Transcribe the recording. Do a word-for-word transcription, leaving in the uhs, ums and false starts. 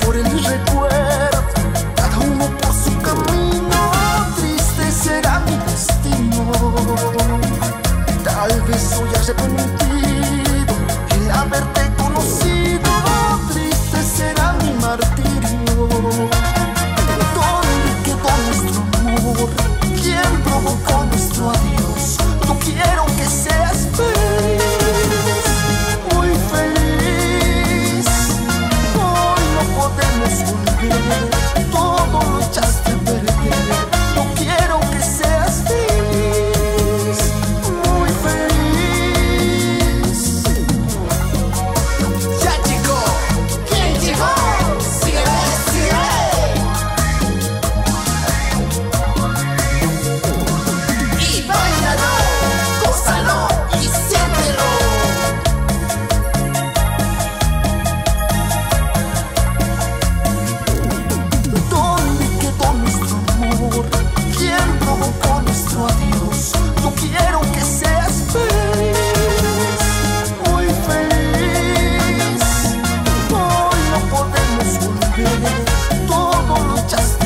Por el recuerdo, cada uno por su camino, triste será mi destino. Tal vez soy arrepentido el haberte conocido, triste será mi martirio. ¿Dónde quedó nuestro amor? ¿Quién provocó nuestro adiós? No quiero que seas feliz. Todo luchaste.